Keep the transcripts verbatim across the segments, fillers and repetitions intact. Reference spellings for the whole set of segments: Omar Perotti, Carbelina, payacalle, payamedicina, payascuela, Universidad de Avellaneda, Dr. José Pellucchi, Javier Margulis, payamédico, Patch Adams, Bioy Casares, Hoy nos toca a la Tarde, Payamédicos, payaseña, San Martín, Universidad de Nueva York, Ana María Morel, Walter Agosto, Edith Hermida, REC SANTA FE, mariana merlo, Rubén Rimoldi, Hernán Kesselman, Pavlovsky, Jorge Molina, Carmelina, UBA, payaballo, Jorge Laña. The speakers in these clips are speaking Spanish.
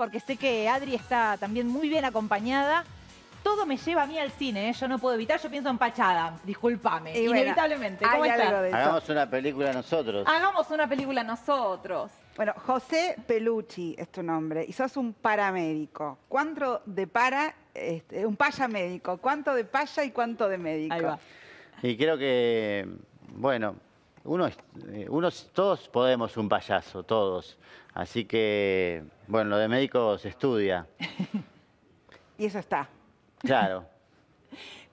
porque sé que Adri está también muy bien acompañada. Todo me lleva a mí al cine, ¿eh? Yo no puedo evitar, yo pienso en Patch Adams, discúlpame, y inevitablemente. Bueno, ¿cómo estás? Hagamos una película nosotros. Hagamos una película nosotros. Bueno, José Pellucchi es tu nombre y sos un paramédico. ¿Cuánto de para, este, un payamédico? ¿Cuánto de paya y cuánto de médico? Ahí va. Y creo que, bueno, uno, uno, todos podemos un payaso, todos. Así que, bueno, lo de médico se estudia. Y eso está. Claro.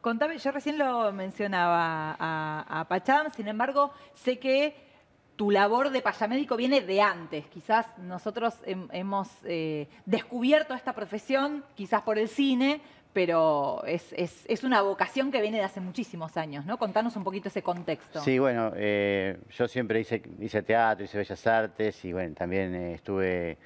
Contame, yo recién lo mencionaba a, a Patch Adams, sin embargo, sé que tu labor de payamédico viene de antes. Quizás nosotros hem, hemos eh, descubierto esta profesión, quizás por el cine, pero es, es, es una vocación que viene de hace muchísimos años, ¿no? Contanos un poquito ese contexto. Sí, bueno, eh, yo siempre hice, hice teatro, hice bellas artes y bueno, también eh, estuve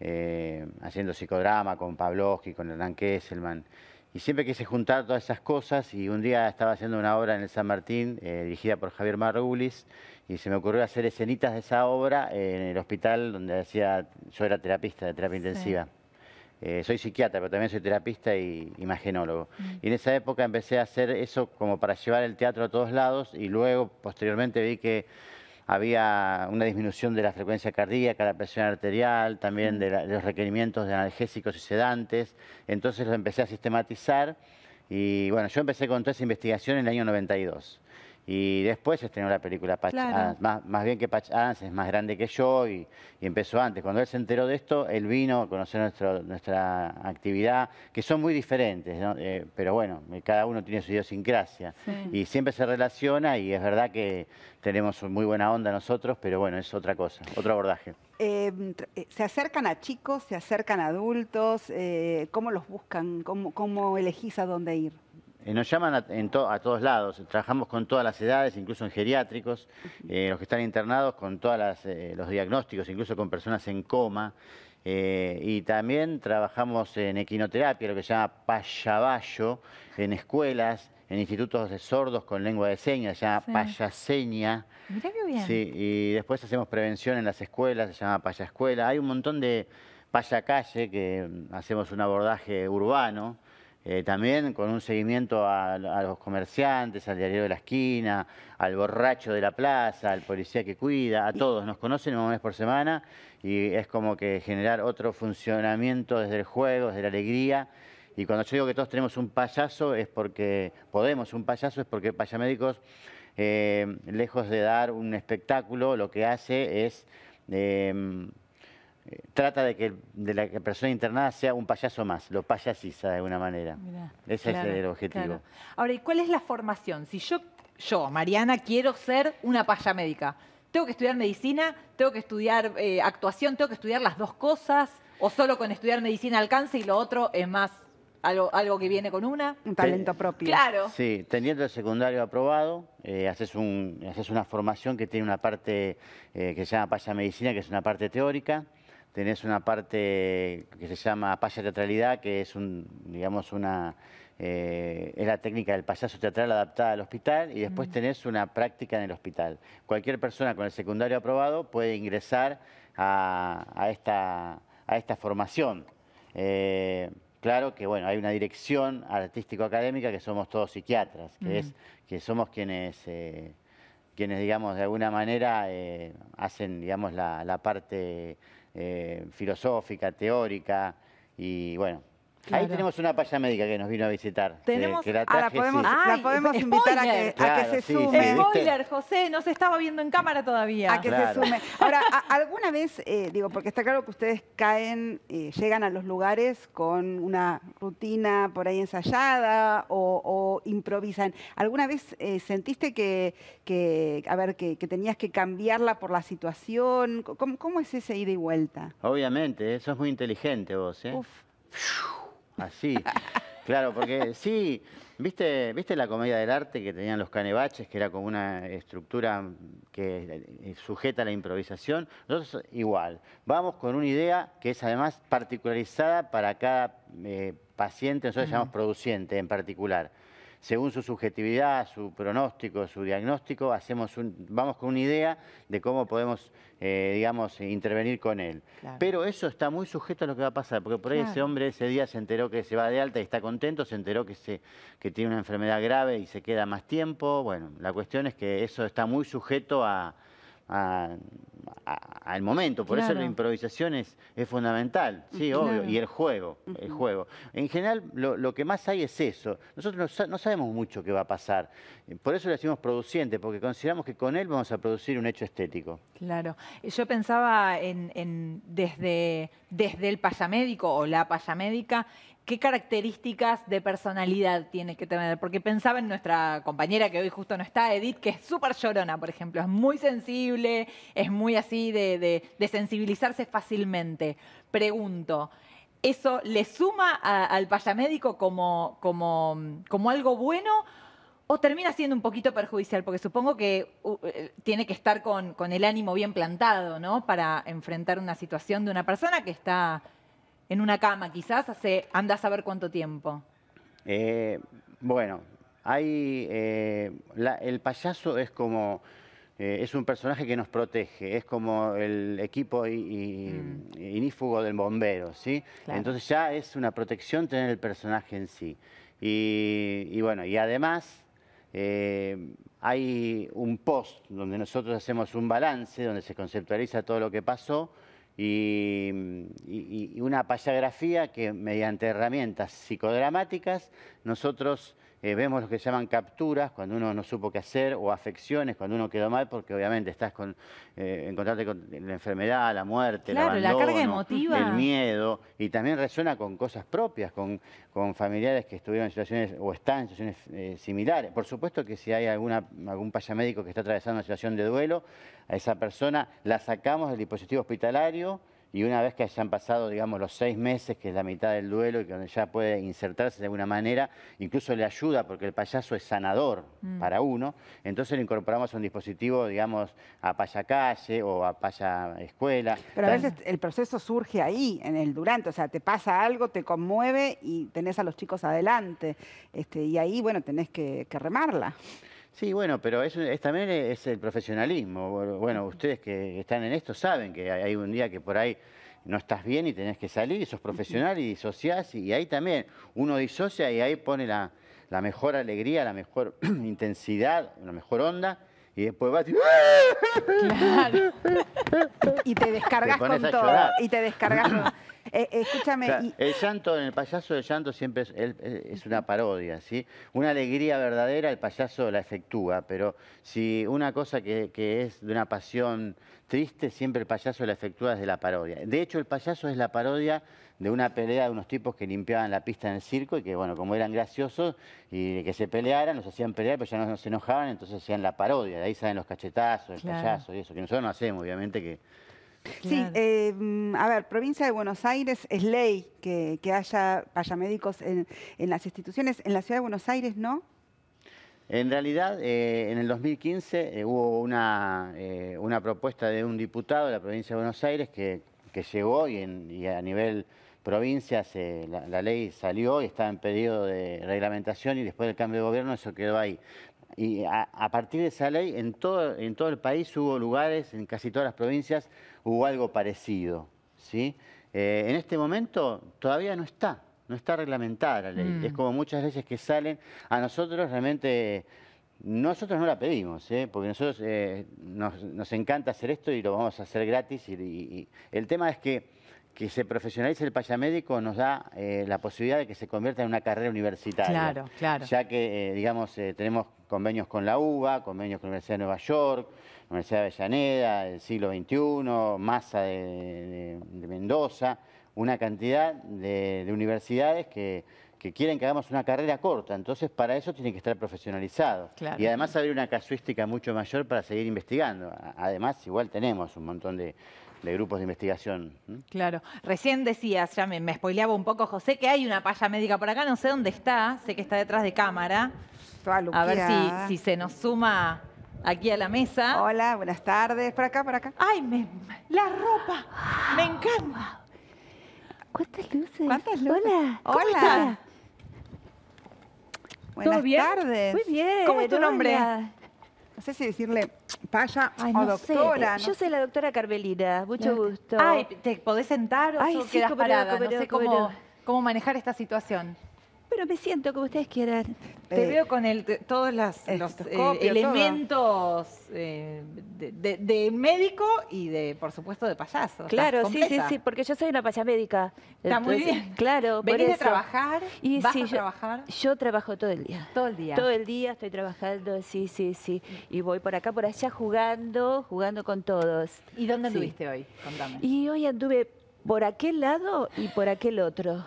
eh, haciendo psicodrama con Pavlovsky, con Hernán Kesselman. Y siempre quise juntar todas esas cosas y un día estaba haciendo una obra en el San Martín eh, dirigida por Javier Margulis y se me ocurrió hacer escenitas de esa obra eh, en el hospital donde hacía, yo era terapista de terapia intensiva. Eh, soy psiquiatra, pero también soy terapista y imagenólogo. Uh-huh. Y en esa época empecé a hacer eso como para llevar el teatro a todos lados y luego posteriormente vi que había una disminución de la frecuencia cardíaca, la presión arterial, también de, la, de los requerimientos de analgésicos y sedantes. Entonces lo empecé a sistematizar y bueno, yo empecé con toda esa investigación en el año noventa y dos. Y después estrenó la película Patch claro. Adams. Más, más bien que Patch Adams es más grande que yo y, y empezó antes. Cuando él se enteró de esto, él vino a conocer nuestro, nuestra actividad, que son muy diferentes, ¿no? Eh, pero bueno, cada uno tiene su idiosincrasia. Sí. Y siempre se relaciona y es verdad que tenemos muy buena onda nosotros, pero bueno, es otra cosa, otro abordaje. Eh, ¿Se acercan a chicos, se acercan a adultos? Eh, ¿Cómo los buscan? ¿Cómo, cómo elegís a dónde ir? Nos llaman a, en to, a todos lados, trabajamos con todas las edades, incluso en geriátricos, eh, los que están internados con todos eh, los diagnósticos, incluso con personas en coma. Eh, y también trabajamos en equinoterapia, lo que se llama payaballo, en escuelas, en institutos de sordos con lengua de señas, se llama sí. payaseña. Mirá qué bien. Sí, y después hacemos prevención en las escuelas, se llama payascuela. Hay un montón de payacalle que hacemos un abordaje urbano. Eh, también con un seguimiento a, a los comerciantes, al diario de la esquina, al borracho de la plaza, al policía que cuida, a todos. Nos conocen una vez por semana y es como que generar otro funcionamiento desde el juego, desde la alegría. Y cuando yo digo que todos tenemos un payaso es porque podemos, un payaso es porque Payamédicos, eh, lejos de dar un espectáculo, lo que hace es... Eh, Trata de que de la persona internada sea un payaso más, lo payasiza de alguna manera. Mirá, Ese claro, es el objetivo. Claro. Ahora, ¿y cuál es la formación? Si yo, yo, Mariana, quiero ser una payamédica, ¿tengo que estudiar medicina? ¿Tengo que estudiar eh, actuación? ¿Tengo que estudiar las dos cosas? ¿O solo con estudiar medicina alcanza y lo otro es más algo, algo que viene con una? Un talento Ten, propio. Claro. Sí, teniendo el secundario aprobado, eh, haces, un, haces una formación que tiene una parte eh, que se llama payamedicina, que es una parte teórica. Tenés una parte que se llama paya teatralidad, que es un, digamos, una eh, es la técnica del payaso teatral adaptada al hospital, y después tenés una práctica en el hospital. Cualquier persona con el secundario aprobado puede ingresar a, a, esta, a esta formación. Eh, Claro que bueno, hay una dirección artístico-académica que somos todos psiquiatras, que, uh-huh. es, que somos quienes, eh, quienes digamos, de alguna manera eh, hacen digamos, la, la parte eh, filosófica, teórica y bueno. Claro. Ahí tenemos una payamédica que nos vino a visitar. Tenemos, que, que la, traje, ah, la podemos, sí. Ay, la podemos invitar a que, claro, a que se sí, sume. Sí, spoiler, ¿viste? José, no se estaba viendo en cámara todavía. A que claro. se sume. Ahora, a, alguna vez, eh, digo, porque está claro que ustedes caen, eh, llegan a los lugares con una rutina por ahí ensayada o, o improvisan. ¿Alguna vez eh, sentiste que, que, a ver, que, que tenías que cambiarla por la situación? ¿Cómo, cómo es ese ida y vuelta? Obviamente, eso es muy inteligente vos, ¿eh? Uf. Así, claro, porque sí, ¿viste, viste la comedia del arte que tenían los canebaches, que era como una estructura que sujeta a la improvisación? Nosotros igual, vamos con una idea que es además particularizada para cada eh, paciente, nosotros uh-huh. llamamos produciente en particular. según su subjetividad, su pronóstico, su diagnóstico, hacemos un, vamos con una idea de cómo podemos, eh, digamos, intervenir con él. Claro. Pero eso está muy sujeto a lo que va a pasar, porque por ahí claro. ese hombre ese día se enteró que se va de alta y está contento, se enteró que, se, que tiene una enfermedad grave y se queda más tiempo. Bueno, la cuestión es que eso está muy sujeto a... A, a, al momento, por claro. eso la improvisación es, es fundamental, sí, claro. obvio, y el juego, uh-huh. el juego. En general lo, lo que más hay es eso, nosotros no, no sabemos mucho qué va a pasar, por eso lo decimos producente, porque consideramos que con él vamos a producir un hecho estético. Claro, yo pensaba en, en desde, desde el payamédico o la payamédica, ¿qué características de personalidad tiene que tener? Porque pensaba en nuestra compañera que hoy justo no está, Edith, que es súper llorona, por ejemplo. Es muy sensible, es muy así de, de, de sensibilizarse fácilmente. Pregunto, ¿eso le suma a, al payamédico como, como, como algo bueno o termina siendo un poquito perjudicial? Porque supongo que uh, tiene que estar con, con el ánimo bien plantado, ¿no? Para enfrentar una situación de una persona que está... en una cama, quizás, hace anda a saber cuánto tiempo. Eh, bueno, hay eh, la, el payaso es como... Eh, es un personaje que nos protege, es como el equipo y, y, mm. inífugo del bombero, ¿sí? Claro. Entonces ya es una protección tener el personaje en sí. Y, y bueno, y además... Eh, hay un post donde nosotros hacemos un balance, donde se conceptualiza todo lo que pasó, Y, y, y una payografía que mediante herramientas psicodramáticas nosotros eh, vemos lo que se llaman capturas, cuando uno no supo qué hacer, o afecciones, cuando uno quedó mal, porque obviamente estás con, eh, en contacto con la enfermedad, la muerte, claro, el abandono, la carga emotiva, el miedo, y también resuena con cosas propias, con, con familiares que estuvieron en situaciones o están en situaciones eh, similares. Por supuesto que si hay alguna, algún payamédico que está atravesando una situación de duelo, a esa persona la sacamos del dispositivo hospitalario y una vez que hayan pasado, digamos, los seis meses, que es la mitad del duelo y que ya puede insertarse de alguna manera, incluso le ayuda porque el payaso es sanador mm. para uno, entonces lo incorporamos a un dispositivo, digamos, a payacalle o a payascuela. Pero a veces el proceso surge ahí, en el durante, o sea, te pasa algo, te conmueve y tenés a los chicos adelante, este, y ahí, bueno, tenés que, que remarla. Sí, bueno, pero eso es, también es el profesionalismo. Bueno, ustedes que están en esto saben que hay un día que por ahí no estás bien y tenés que salir, y sos profesional y disociás, y ahí también uno disocia y ahí pone la, la mejor alegría, la mejor intensidad, la mejor onda, y después vas y... Claro. Y te descargas con todo. Llorar. Y te descargas con... Eh, escúchame. Claro, y... El llanto, en el payaso, el llanto siempre es, es una parodia, ¿sí? Una alegría verdadera el payaso la efectúa, pero si una cosa que, que es de una pasión triste, siempre el payaso la efectúa desde la parodia. De hecho, el payaso es la parodia de una pelea de unos tipos que limpiaban la pista en el circo y que, bueno, como eran graciosos y que se pelearan, los hacían pelear, pero ya no, no se enojaban, entonces hacían la parodia. De ahí salen los cachetazos, el claro. payaso y eso, que nosotros no hacemos, obviamente que... Sí, eh, a ver, provincia de Buenos Aires es ley que, que haya payamédicos en, en las instituciones. En la ciudad de Buenos Aires, ¿no? En realidad, eh, en el dos mil quince eh, hubo una, eh, una propuesta de un diputado de la provincia de Buenos Aires que, que llegó y, en, y a nivel provincia se, la, la ley salió y estaba en periodo de reglamentación y después del cambio de gobierno eso quedó ahí. Y a, a partir de esa ley, en todo, en todo el país hubo lugares, en casi todas las provincias, hubo algo parecido, ¿sí? Eh, en este momento todavía no está, no está reglamentada la ley. Mm. Es como muchas leyes que salen, a nosotros realmente... Nosotros no la pedimos, ¿eh? Porque nosotros eh, nos, nos encanta hacer esto y lo vamos a hacer gratis. Y, y, y el tema es que, que se profesionalice el payamédico nos da eh, la posibilidad de que se convierta en una carrera universitaria. Claro, claro. Ya que, eh, digamos, eh, tenemos convenios con la U B A, convenios con la Universidad de Nueva York, la Universidad de Avellaneda, el siglo veintiuno, Massa de, de, de Mendoza, una cantidad de, de universidades que... que quieren que hagamos una carrera corta, entonces para eso tiene que estar profesionalizado. Claro. Y además abrir una casuística mucho mayor para seguir investigando. Además, igual tenemos un montón de, de grupos de investigación. Claro. Recién decías, ya me, me spoileaba un poco, José, que hay una payamédica por acá, no sé dónde está, sé que está detrás de cámara. A ver si, si se nos suma... Aquí a la mesa. Hola, buenas tardes. Por acá, por acá. ¡Ay, me, la ropa! ¡Me encanta! ¿Cuántas luces? ¿Cuántas luces? Hola. Hola. Buenas bien? tardes. Muy bien. ¿Cómo es tu nombre? Hola. No sé si decirle Paya Ay, o no doctora. Sé. Yo no... soy la doctora Carbelina. Mucho no. gusto. Ay, ¿te podés sentar o Ay, sí, quedás cómo parada? Cómo no cómo sé cómo, cómo, cómo manejar esta situación. Pero me siento como ustedes quieran. Te eh, veo con el, todos las, los eh, elementos eh, de, de, de médico y, de por supuesto, de payaso. Claro, sí, sí, sí, porque yo soy una payamédica. Está entonces, muy bien. Claro, ¿Venís por eso. a trabajar? Y ¿Vas sí, a trabajar? Yo, yo trabajo todo el día. Todo el día. Todo el día estoy trabajando, sí, sí, sí. Y voy por acá, por allá, jugando, jugando con todos. ¿Y dónde anduviste sí. hoy? Contame. Y hoy anduve por aquel lado y por aquel otro.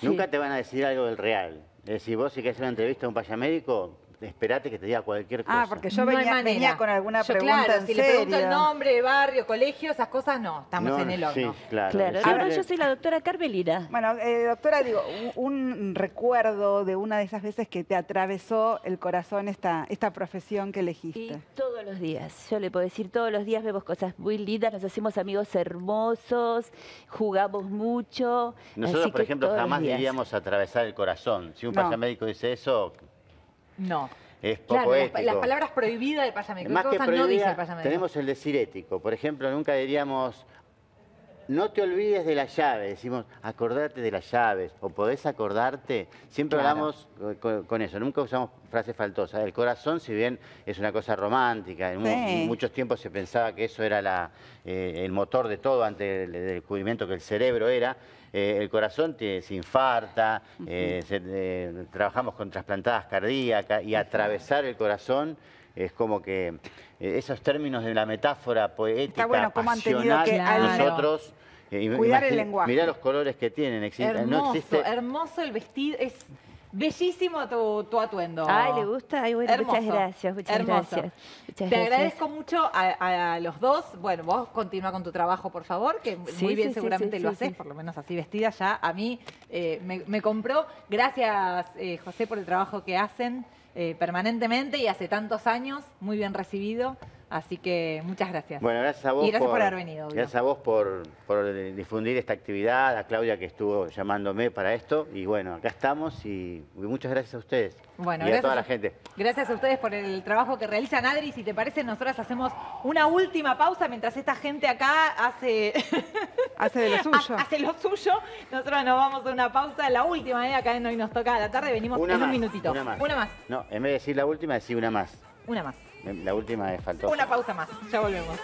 Sí. Nunca te van a decir algo del real. Es decir, vos si querés hacer una entrevista a un payamédico, esperate que te diga cualquier cosa. Ah, porque yo no venía, venía con alguna yo, pregunta claro, en si serio. le pregunto el nombre, barrio, colegio, esas cosas no. Estamos no, en el horno. Sí, claro. claro. Ahora claro. yo soy la doctora Carmelina. Bueno, eh, doctora, digo, un, un recuerdo de una de esas veces que te atravesó el corazón esta, esta profesión que elegiste. Y todos los días. Yo le puedo decir, todos los días vemos cosas muy lindas, nos hacemos amigos hermosos, jugamos mucho. Nosotros, así por que ejemplo, jamás diríamos atravesar el corazón. Si un no. payamédico dice eso... No. Es poco claro, ético. Las palabras prohibidas del payamédico. Más que prohibida, no dice el payamédico. Tenemos el decir ético. Por ejemplo, nunca diríamos, no te olvides de las llaves. Decimos, acordate de las llaves. O podés acordarte. Siempre claro. hablamos con, con eso. Nunca usamos frases faltosas. El corazón, si bien es una cosa romántica, en sí. muchos tiempos se pensaba que eso era la, eh, el motor de todo ante el descubrimiento que el cerebro era. Eh, el corazón te, se infarta, eh, uh-huh. se, eh, trabajamos con trasplantadas cardíacas y atravesar el corazón es como que eh, esos términos de la metáfora poética, bueno, pasional, que nosotros... Eh, Cuidar el lenguaje. Mirá los colores que tienen. Existe, hermoso, no existe... hermoso el vestido, es bellísimo tu, tu atuendo. Ay, ¿le gusta? Ay, bueno, hermoso. Muchas gracias, muchas hermoso. gracias. Muchas Te gracias. agradezco mucho a, a los dos. Bueno, vos continúa con tu trabajo, por favor, que sí, muy bien sí, seguramente sí, lo sí, haces, sí. por lo menos así vestida ya. A mí eh, me, me compró. Gracias, eh, José, por el trabajo que hacen eh, permanentemente y hace tantos años, muy bien recibido. Así que muchas gracias. Bueno, gracias a vos. Y gracias por, por haber venido. Obvio. Gracias a vos por, por difundir esta actividad, a Claudia que estuvo llamándome para esto. Y bueno, acá estamos y muchas gracias a ustedes. Bueno, y gracias a toda la gente. Gracias a ustedes por el trabajo que realizan, Adri. Si te parece, nosotras hacemos una última pausa mientras esta gente acá hace... hace de lo suyo. Hace lo suyo. Nosotros nos vamos a una pausa. La última, ¿eh? Acá en Hoy Nos Toca a la Tarde. Venimos una en más, un minutito. Una más. Una más. No, en vez de decir la última, decir una más. Una más. La última es faltosa. Una pausa más, ya volvemos.